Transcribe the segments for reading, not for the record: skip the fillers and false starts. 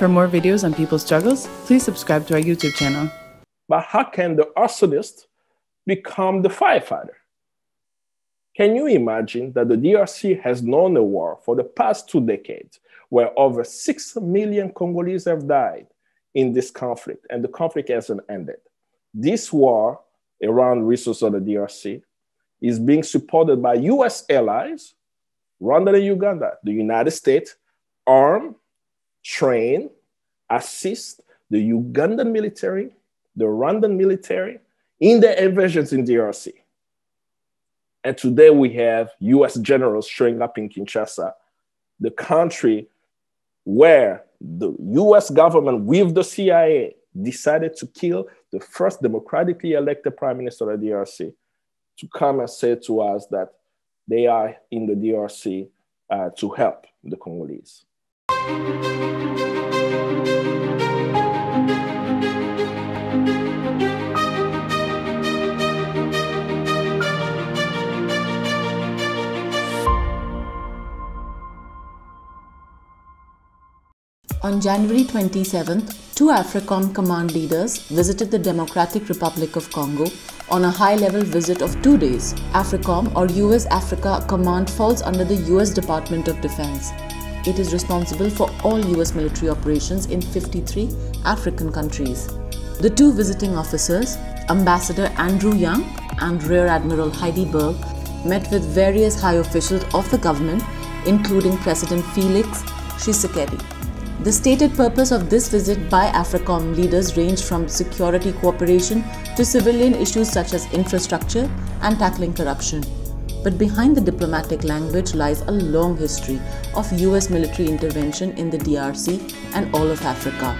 For more videos on people's struggles, please subscribe to our YouTube channel. But how can the arsonist become the firefighter? Can you imagine that the DRC has known a war for the past 2 decades, where over 6 million Congolese have died in this conflict, and the conflict hasn't ended? This war around resources of the DRC is being supported by US allies, Rwanda and Uganda, the United States, arm, train, assist the Ugandan military, the Rwandan military, in their invasions in DRC. And today we have US generals showing up in Kinshasa, the country where the US government with the CIA decided to kill the first democratically elected prime minister of the DRC, to come and say to us that they are in the DRC to help the Congolese. On January 27th, 2 AFRICOM command leaders visited the Democratic Republic of Congo on a high-level visit of 2 days. AFRICOM, or US Africa Command, falls under the US Department of Defense. It is responsible for all US military operations in 53 African countries. The 2 visiting officers, Ambassador Andrew Young and Rear Admiral Heidi Berg, met with various high officials of the government, including President Félix Tshisekedi. The stated purpose of this visit by AFRICOM leaders ranged from security cooperation to civilian issues such as infrastructure and tackling corruption. But behind the diplomatic language lies a long history of US military intervention in the DRC and all of Africa.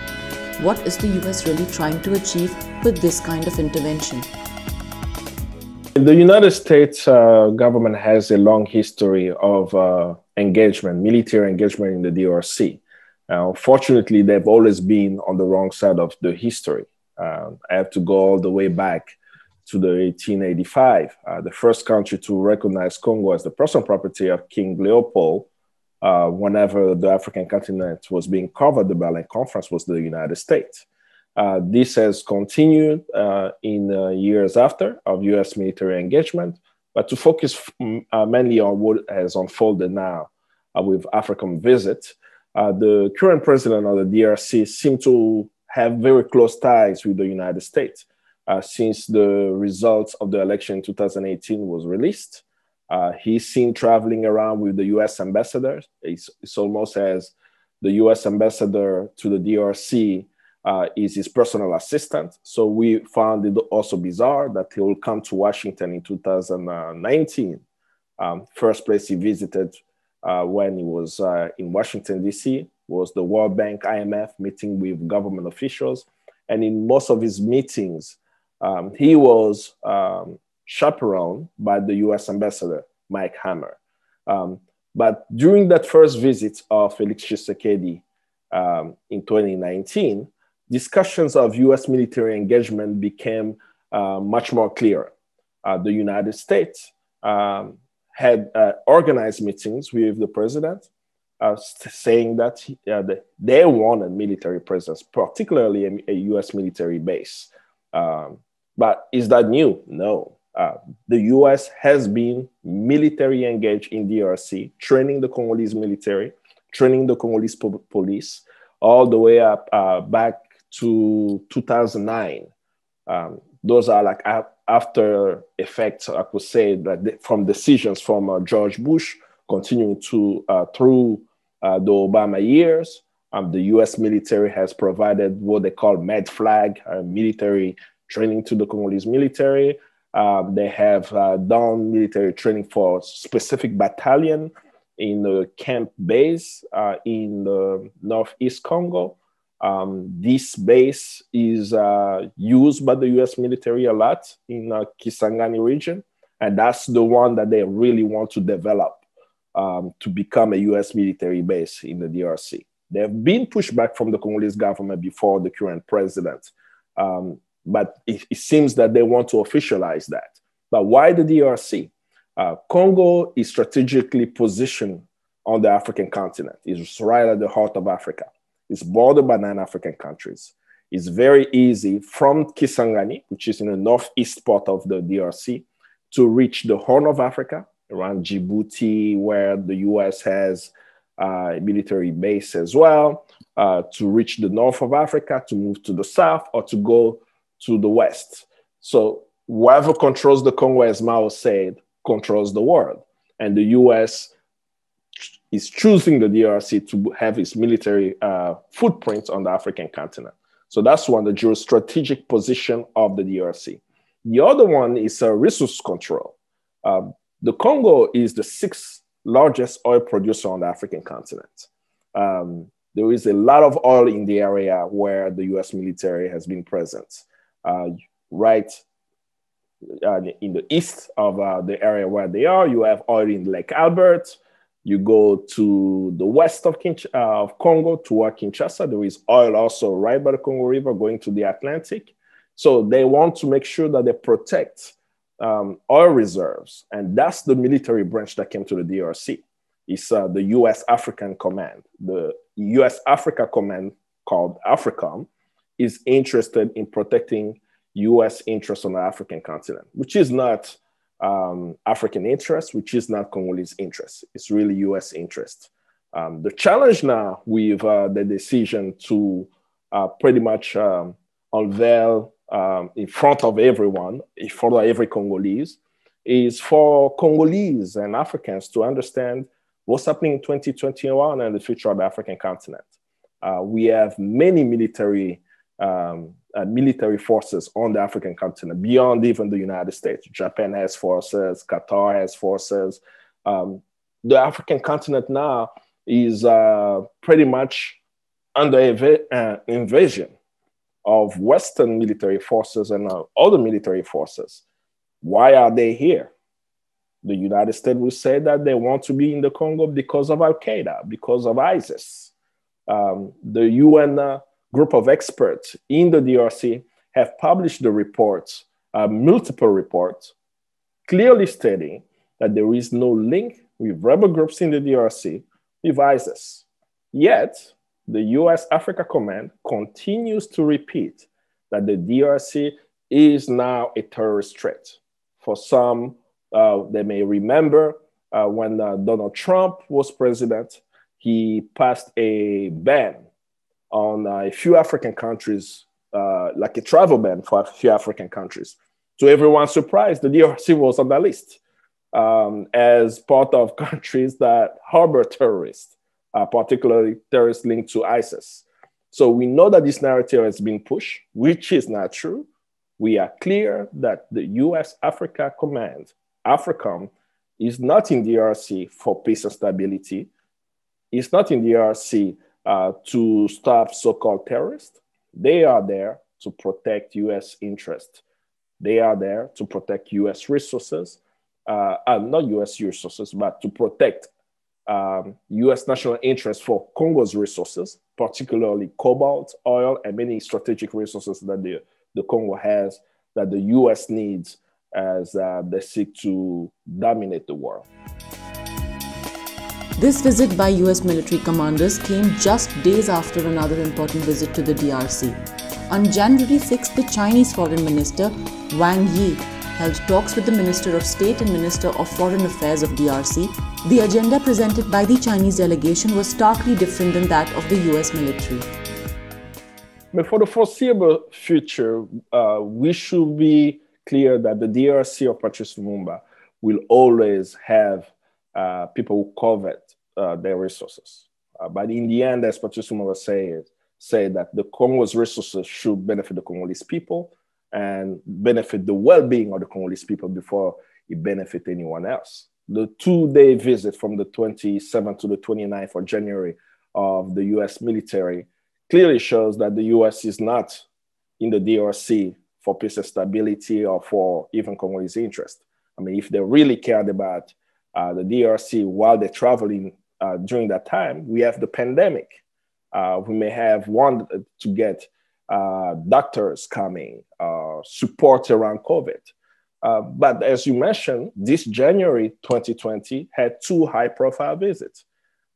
What is the US really trying to achieve with this kind of intervention? The United States government has a long history of engagement, military engagement in the DRC. Unfortunately, they've always been on the wrong side of the history. I have to go all the way back to the 1885. The first country to recognize Congo as the personal property of King Leopold, whenever the African continent was being covered, the Berlin Conference, was the United States. This has continued in years after of US military engagement, but to focus mainly on what has unfolded now with AFRICOM visit. The current president of the DRC seemed to have very close ties with the United States since the results of the election in 2018 was released. He's seen traveling around with the US ambassador. It's almost as the US ambassador to the DRC is his personal assistant. So we found it also bizarre that he will come to Washington in 2019. First place he visited when he was in Washington, D.C., was the World Bank, IMF, meeting with government officials. And in most of his meetings, he was chaperoned by the U.S. ambassador, Mike Hammer. But during that first visit of Félix Tshisekedi in 2019, discussions of U.S. military engagement became much more clear. The United States had organized meetings with the president, saying that, that they wanted military presence, particularly a US military base. But is that new? No. The US has been military engaged in DRC, training the Congolese military, training the Congolese police, all the way up back to 2009. Those are like after effects, I could say, that from decisions from George Bush, continuing to through the Obama years. The US military has provided what they call MedFlag, military training to the Congolese military. They have done military training for specific battalion in the camp base in the northeast Congo. This base is used by the US military a lot in Kisangani region, and that's the one that they really want to develop to become a US military base in the DRC. They have been pushed back from the Congolese government before the current president, but it seems that they want to officialize that. But why the DRC? Congo is strategically positioned on the African continent. It's right at the heart of Africa. It's bordered by 9 African countries. It's very easy from Kisangani, which is in the northeast part of the DRC, to reach the Horn of Africa around Djibouti, where the US has a military base as well, to reach the north of Africa, to move to the south, or to go to the west. So whoever controls the Congo, as Mao said, controls the world. And the US is choosing the DRC to have its military footprint on the African continent. So that's one, the geostrategic position of the DRC. The other one is resource control. The Congo is the 6th largest oil producer on the African continent. There is a lot of oil in the area where the US military has been present. In the east of the area where they are, you have oil in Lake Albert. You go to the west of Congo toward Kinshasa. There is oil also right by the Congo River going to the Atlantic. So they want to make sure that they protect oil reserves. And that's the military branch that came to the DRC. It's the US African Command. The US Africa Command, called AFRICOM, is interested in protecting US interests on the African continent, which is not African interest, which is not Congolese interest. It's really US interest. The challenge now with the decision to pretty much unveil in front of everyone, in front of every Congolese, is for Congolese and Africans to understand what's happening in 2021 and the future of the African continent. We have many military forces on the African continent, beyond even the United States. Japan has forces, Qatar has forces. The African continent now is pretty much under invasion of Western military forces and other military forces. Why are they here? The United States will say that they want to be in the Congo because of Al-Qaeda, because of ISIS. The UN group of experts in the DRC have published the reports, multiple reports, clearly stating that there is no link with rebel groups in the DRC with ISIS. Yet, the US Africa Command continues to repeat that the DRC is now a terrorist threat. For some, they may remember when Donald Trump was president, he passed a ban on a few African countries, like a travel ban for a few African countries. To everyone's surprise, the DRC was on that list as part of countries that harbor terrorists, particularly terrorists linked to ISIS. So we know that this narrative has been pushed, which is not true. We are clear that the US Africa Command, AFRICOM, is not in DRC for peace and stability. It's not in DRC to stop so-called terrorists. They are there to protect US interests. They are there to protect US resources, not US resources, but to protect US national interest for Congo's resources, particularly cobalt, oil, and many strategic resources that the Congo has that the US needs as they seek to dominate the world. This visit by US military commanders came just days after another important visit to the DRC. On January 6th, the Chinese Foreign Minister Wang Yi held talks with the Minister of State and Minister of Foreign Affairs of DRC. The agenda presented by the Chinese delegation was starkly different than that of the US military. But for the foreseeable future, we should be clear that the DRC of Patrice Lumumba will always have people who covet their resources. But in the end, as Patrice Lumumba said that the Congo's resources should benefit the Congolese people and benefit the well-being of the Congolese people before it benefits anyone else. The two-day visit from the 27th to the 29th of January of the US military clearly shows that the US is not in the DRC for peace and stability or for even Congolese interest. I mean, if they really cared about the DRC while they're traveling during that time, we have the pandemic. We may have wanted to get doctors coming, support around COVID. But as you mentioned, this January 2020 had two high-profile visits.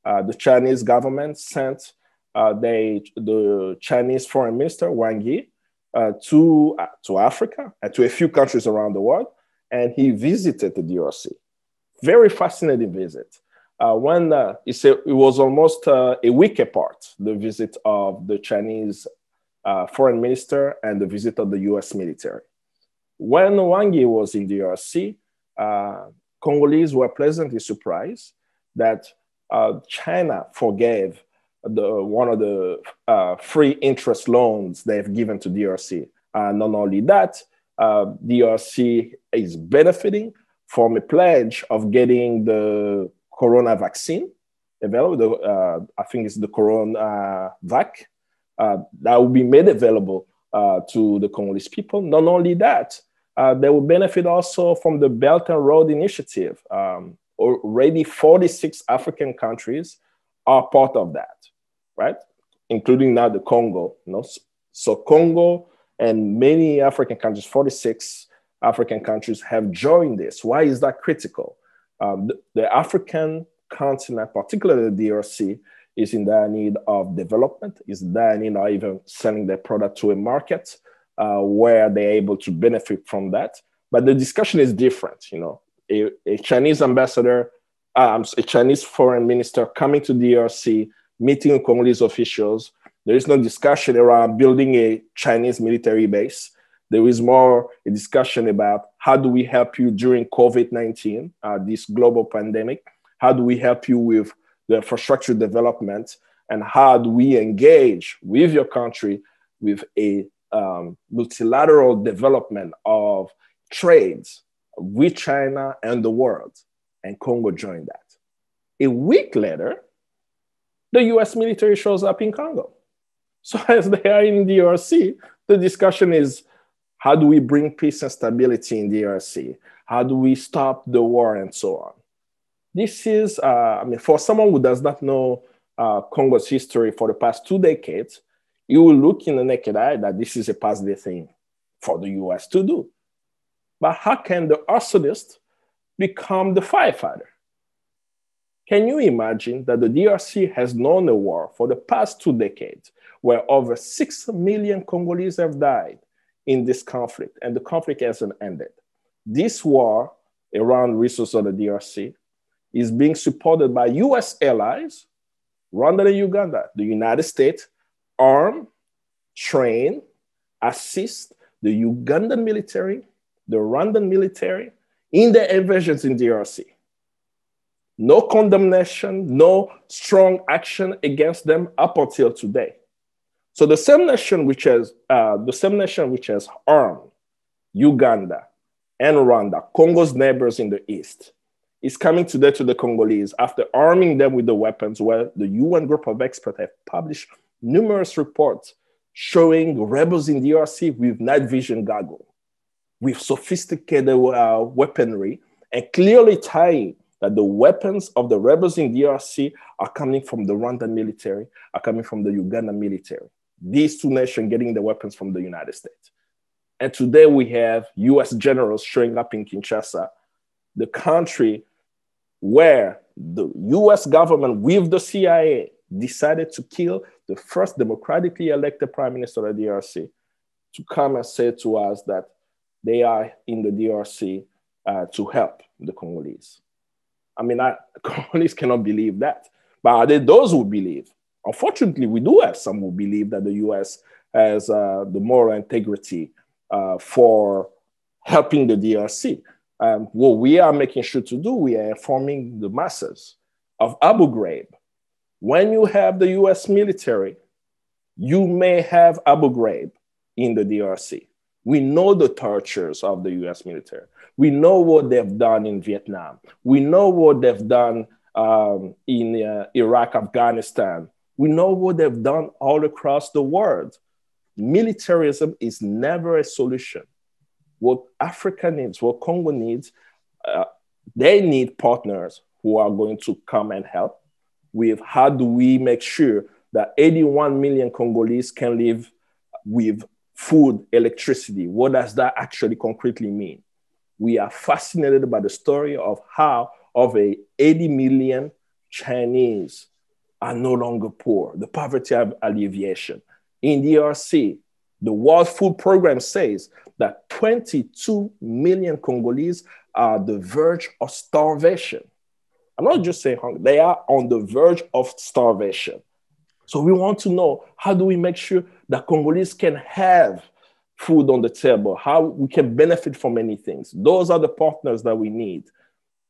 The Chinese government sent the Chinese Foreign Minister, Wang Yi, to Africa and to a few countries around the world. And he visited the DRC. Very fascinating visit. It was almost a week apart, the visit of the Chinese foreign minister and the visit of the US military. When Wang Yi was in DRC, Congolese were pleasantly surprised that China forgave one of the free interest loans they've given to DRC. Not only that, DRC is benefiting from a pledge of getting the Corona vaccine available. I think it's the Corona vac that will be made available to the Congolese people. Not only that, they will benefit also from the Belt and Road Initiative. Already 46 African countries are part of that, right? Including now the Congo. You know? So Congo and many African countries, 46 African countries have joined this. Why is that critical? The African continent, particularly the DRC, is in dire need of development, is in dire need of even selling their product to a market where they're able to benefit from that. But the discussion is different, you know. A Chinese ambassador, a Chinese foreign minister coming to the DRC, meeting Congolese officials, there is no discussion around building a Chinese military base. There is more a discussion about how do we help you during COVID-19, this global pandemic? How do we help you with the infrastructure development? And how do we engage with your country with a multilateral development of trades with China and the world? And Congo joined that. A week later, the US military shows up in Congo. So as they are in DRC, the discussion is, how do we bring peace and stability in DRC? How do we stop the war and so on? This is, I mean, for someone who does not know Congo's history for the past 2 decades, you will look in the naked eye that this is a positive thing for the US to do. But how can the arsonist become the firefighter? Can you imagine that the DRC has known a war for the past 2 decades where over 6 million Congolese have died in this conflict, and the conflict hasn't ended? This war around resources of the DRC is being supported by US allies, Rwanda and Uganda. The United States arm, train, assist the Ugandan military, the Rwandan military in their invasions in DRC. No condemnation, no strong action against them up until today. So the same nation which has armed Uganda and Rwanda, Congo's neighbors in the East, is coming today to the Congolese after arming them with the weapons where the UN group of experts have published numerous reports showing rebels in DRC with night vision goggles, with sophisticated weaponry, and clearly tying that the weapons of the rebels in DRC are coming from the Rwandan military, are coming from the Ugandan military. These two nations getting the weapons from the United States. And today we have US generals showing up in Kinshasa, the country where the US government with the CIA decided to kill the first democratically elected prime minister of the DRC, to come and say to us that they are in the DRC to help the Congolese. I mean, Congolese cannot believe that. But are there those who believe? Unfortunately, we do have some who believe that the US has the moral integrity for helping the DRC. What we are making sure to do, we are informing the masses of Abu Ghraib. When you have the US military, you may have Abu Ghraib in the DRC. We know the tortures of the US military. We know what they've done in Vietnam. We know what they've done in Iraq, Afghanistan. We know what they've done all across the world. Militarism is never a solution. What Africa needs, what Congo needs, they need partners who are going to come and help with how do we make sure that 81 million Congolese can live with food, electricity. What does that actually concretely mean? We are fascinated by the story of how, of a 80 million Chinese are no longer poor, the poverty alleviation. In the DRC, the World Food Program says that 22 million Congolese are on the verge of starvation. I'm not just saying hunger, they are on the verge of starvation. So we want to know, how do we make sure that Congolese can have food on the table, how we can benefit from many things? Those are the partners that we need.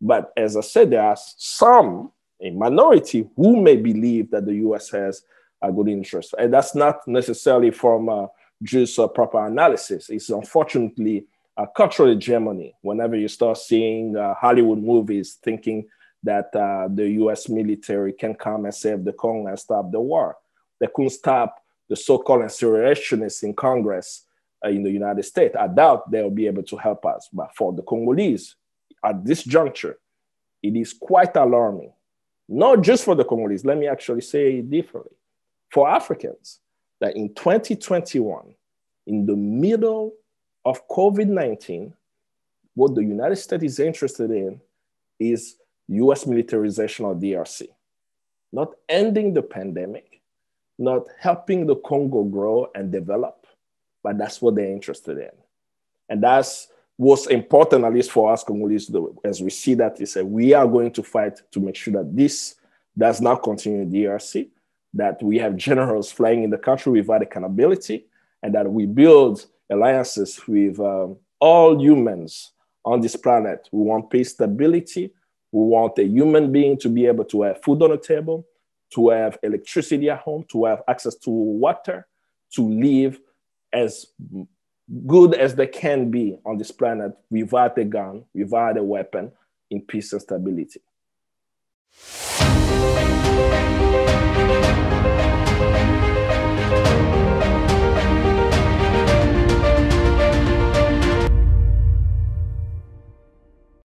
But as I said, there are some, a minority, who may believe that the US has a good interest. And that's not necessarily from just a proper analysis. It's unfortunately a cultural hegemony. Whenever you start seeing Hollywood movies thinking that the US military can come and save the Congo and stop the war. They couldn't stop the so-called insurrectionists in Congress in the United States. I doubt they'll be able to help us. But for the Congolese, at this juncture, it is quite alarming. Not just for the Congolese, let me actually say it differently. For Africans, that in 2021, in the middle of COVID-19, what the United States is interested in is US militarization of DRC, not ending the pandemic, not helping the Congo grow and develop, but that's what they're interested in. And that's what's important, at least for us Congolese, as we see that is that we are going to fight to make sure that this does not continue in DRC, that we have generals flying in the country without accountability, and that we build alliances with all humans on this planet. We want peace, stability. We want a human being to be able to have food on the table, to have electricity at home, to have access to water, to live as good as they can be on this planet without a gun, without a weapon, in peace and stability.